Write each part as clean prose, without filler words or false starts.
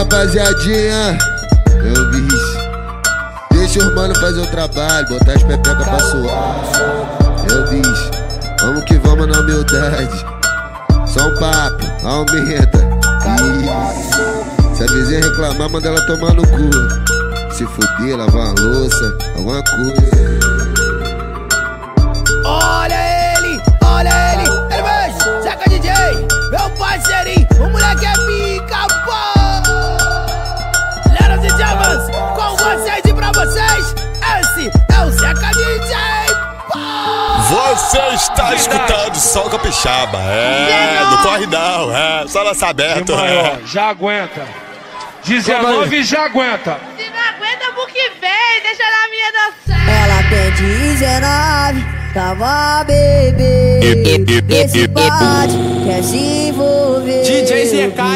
rapaziadinha, eu vi isso. Deixa os mano fazer o trabalho, botar as pepecas pra suar. Eu vi isso. Vamos que vamos na humildade. Só um papo, aumenta. Isso. Se a vizinha reclamar, manda ela tomar no cu. Se fuder, lavar a louça, alguma coisa. Olha ele, ele mesmo, Zeca DJ, meu parceirinho, o moleque é pica, pô. Leras e Javans, com vocês e pra vocês, esse é o Zeca DJ, pô. Você está escutando Som Capixaba, não corre não, só lança aberto. Maior, já aguenta, 19 já aguenta. Se não aguenta, por que vem, deixa na minha dançar. Ela tem 19. Tava bebê, esse bate quer se envolver. DJ Zek é mal,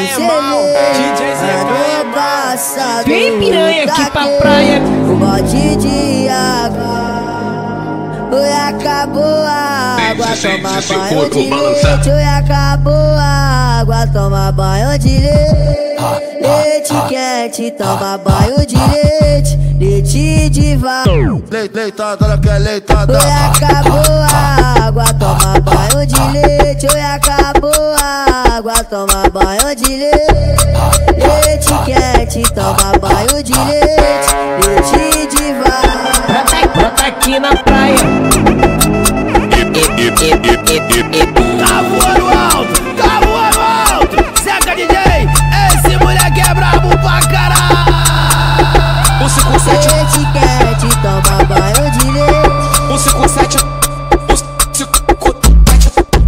DJ Zek é mal. Vem piranha aqui pra praia. O bote de água, oi, acabou a água, toma banho de leite. Oi, acabou a água, toma banho de leite. Leite quente, toma banho de leite. Leite de vaca, leitada, ela quer leitada. Oi, acabou a água, toma banho de leite. Oi, acabou a água, toma banho de leite. Leite quente, toma banho de leite. Leite de vaca, brota aqui na praia. Tá voando alto, tá voando alto. Zeca DJ, esse moleque é brabo pra caralho. Você com 7 etiquete, toma banho de leite. O 57,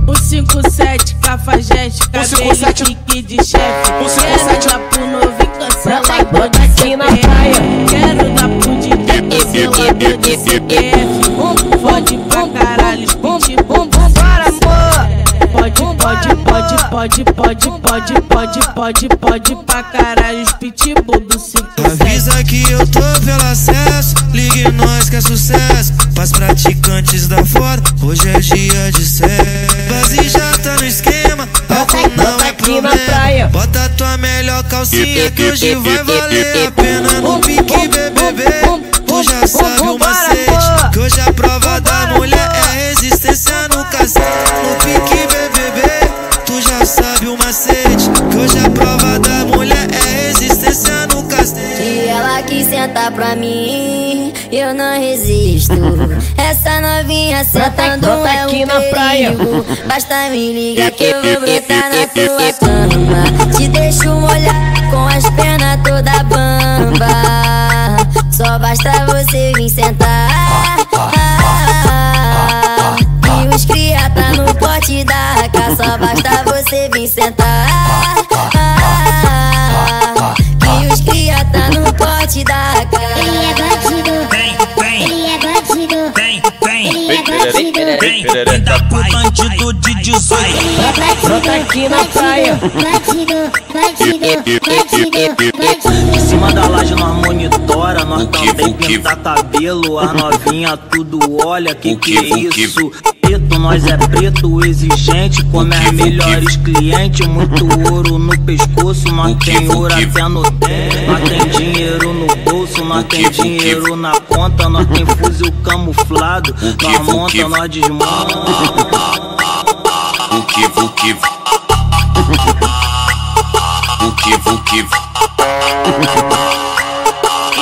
o 57, cafajeste, cabelo pique de chefe. O 57 lá pro novinho cancela, bota aqui na praia. Quero dar pro DJ, esse lado desse QF. Fode pra caralho, esconde, bom, bom, para amor. Pode pra caralho, os pitbull do 57. Avisa que eu tô pelo acesso, ligue nós que é sucesso. Pras praticantes da fora, hoje é dia de sexo. Base já tá no esquema, álcool não é problema. Bota tua melhor calcinha que hoje vai valer a pena. No pique BBB, tu já sabe o macete. Que hoje a prova da mulher é resistência no cacete. No pique BBB, tu já sabe o macete, que hoje a prova da mulher é resistência no castelo. E ela quis sentar pra mim, eu não resisto. Essa novinha sentando é um perigo. Basta me ligar que eu vou botar na tua cama. Te deixo molhar com as pernas toda bamba. Só basta você vir sentar. E os cria tá no pote da raca, só basta você vir sentar. Que os cria tá no pote da raca. Ele é bandido, ele é bandido, ele é bandido. E dá pro bandido de 18. Brota aqui na praia. Bandido, bandido, bandido, bandido. Em cima da laje nós monitora, nós também pintar cabelo. A novinha tudo olha, que é isso? Nós é preto, exigente, como é melhores clientes. Muito ouro no pescoço, nós tem ouro até no dente. Nós tem dinheiro no bolso, nós tem dinheiro na conta. Nós tem fuzil camuflado, nós monta, nós desmonta. Em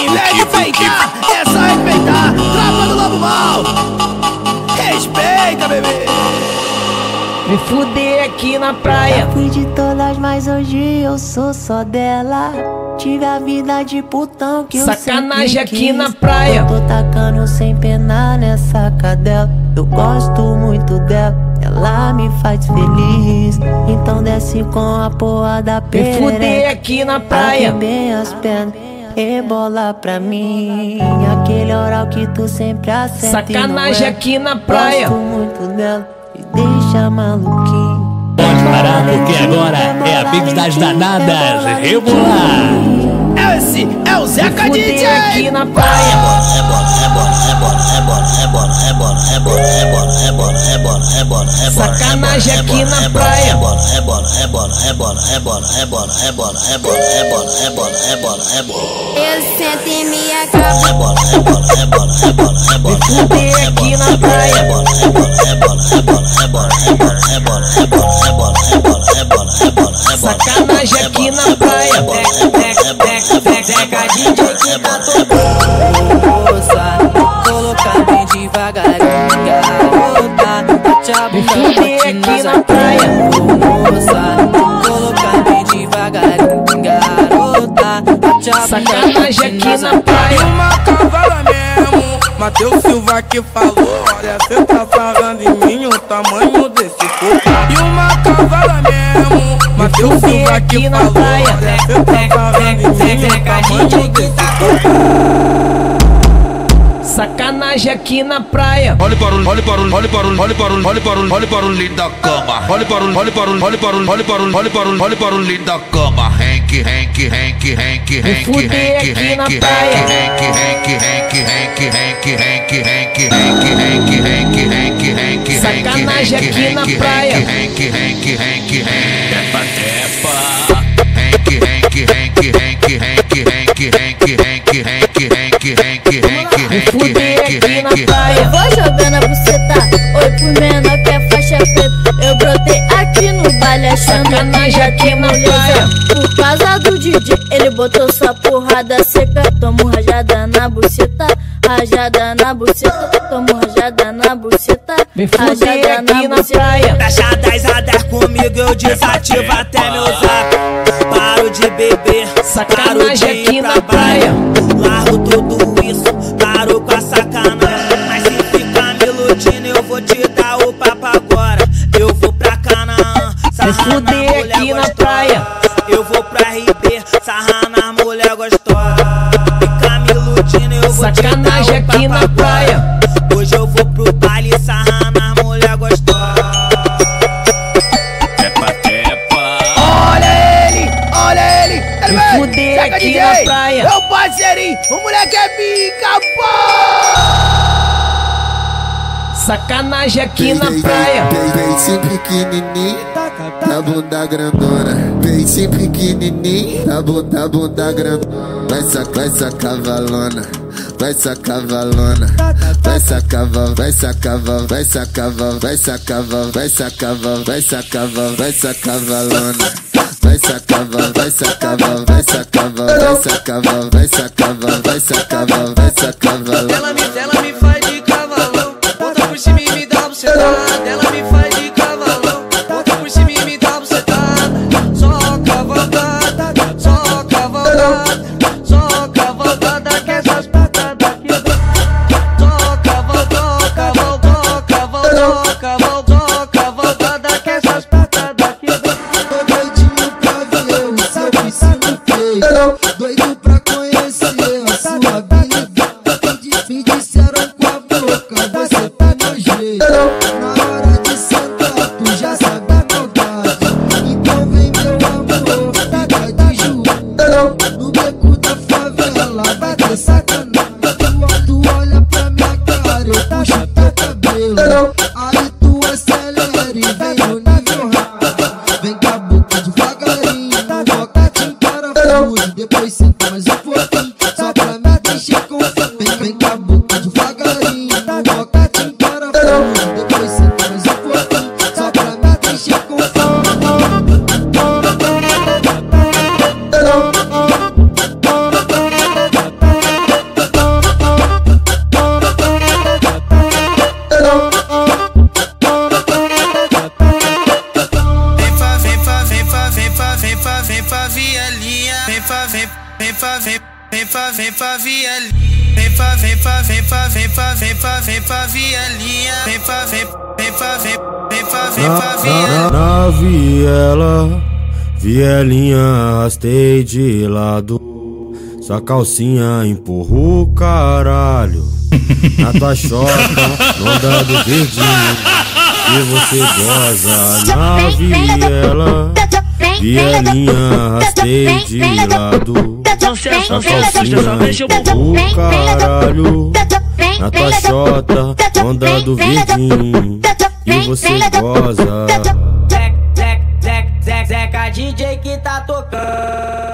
vez de peitar, é só respeitar. Tropa do Lobo Mal, respeita, bebê. Me fudei aqui na praia. Fui de todas, mas hoje eu sou só dela. Tive a vida de putão que eu sempre quis. Sacanagem aqui na praia. Eu tô tacando sem pena nessa cadela. Eu gosto muito dela, ela me faz feliz. Então desce com a porra da perereca. Me fudei aqui na praia. Abre bem as pernas, rebola pra mim, aquele oral que tu sempre acerta. Sacanagem aqui na praia. Gosto muito dela e deixa maluquinho. Pode parar porque agora é a Pix das Danadas. Rebolar. Esse é o Zeca DJ aqui na praia. Sacanagem aqui na praia. Eu sento e me acabo. Me fudei aqui na praia. Sacanagem aqui na praia. Zeca DJ que tá tocando, moça, coloca bem devagarinha, bota, tá te abusando aqui na praia, moça, coloca bem devagarinha, bota, tá te abusando aqui na praia. Uma cavada mesmo, Matheus Silva que falou, olha, cê tá sarrando em mim o tamanho desse corpo. E uma cavada mesmo, Matheus Silva que falou, olha, cê tá sarrando em mim. Sacanagem aqui na praia. Olha o barulho, olha o barulho, olha o barulho, olha o barulho, olha o barulho, olha o barulho da cama. Olha o barulho, olha o barulho, olha o barulho, olha o barulho, olha o barulho, olha o barulho da cama. Sacanagem aqui na praia. Eu vou jogando a buceta, oi por menor que é faixa preta. Eu brotei aqui no baile achando que já que moleza. Por causa do DJ, ele botou sua porrada seca. Tomo rajada na buceta, rajada na buceta. Tomo rajada na buceta, rajada na buceta. Taxa 10 a 10 comigo, eu desativo até meu zap. Paro de beber, paro de ir pra praia. Largo tudo isso, paro com a sacanagem. Mas se ficar me iludindo, eu vou te dar o papo agora. Eu vou pra Canaã, sarra na mulher gostosa. Eu vou pra RB, sarra na mulher gostosa. Ficar me iludindo, eu vou te dar o papo agora. Hoje eu vou pro baile, sarra na mulher gostosa. Aqui na praia. Meu parceirinho, o moleque é pica-pau. Sacanagem aqui na praia. Peitinho pequenininho, na bunda grandona. Peitinho pequenininho, na bunda grandona. Vai sacar valona, vai sacar valona. Vai sacar, vai sacar, vai sacar, vai sacar, vai sacar, vai sacar, vai sacar valona. Vai sacava, vai sacava, vai sacava, vai sacava, vai sacava, vai sacava, vai sacava. Ela me faz de cavalão, volta por cima e me dá bucetada. Ela me faz de cavalão, volta por cima e me dá bucetada. Só cavalgada, só cavalgada, só cavalgada que essas patadas que eu dou. Só cavalgou, cavalgou, cavalgou, cavalgou, cavalgada que essas patadas que eu dou. Doido pra conhecer a sua habilidade. Me disseram com a boca, você tá no jeito. Na hora de sentar, tu já sabe a vontade. Então vem meu amor, taca de joelho no beco da favela, vai ter sacanagem. Tu olha pra minha cara, eu puxo teu cabelo. Aí tu acelera e vem no nível rápido. Vem com a boca devagarinho, toca te em parafuso. Depois senta mais um pouquinho, só pra me deixar confuso. Vem com a boca devagarinho, toca te em parafuso. Depois senta mais um pouquinho, só pra me deixar confuso. Vem pra, vem pra, vem pra, vem pra, vem pra, vem pra vielinha. Vem pra, vem, vem pra, vem, vem pra, vem pra vielinha. Vem pra, vem pra, vem pra, vem pra, vem pra, vem pra vielinha. Vem pra, vem, vem pra, vem, vem pra, vem pra vielinha. Na viela, vielinha, arrastei de lado. Sua calcinha empurrou o caralho. Na tua choca, onda do verdinho, que você goza. Na viela, vielinha, arrastei de lado. o caralho na paixota, onda do verdinho, e você goza. Zeca, DJ que tá tocando.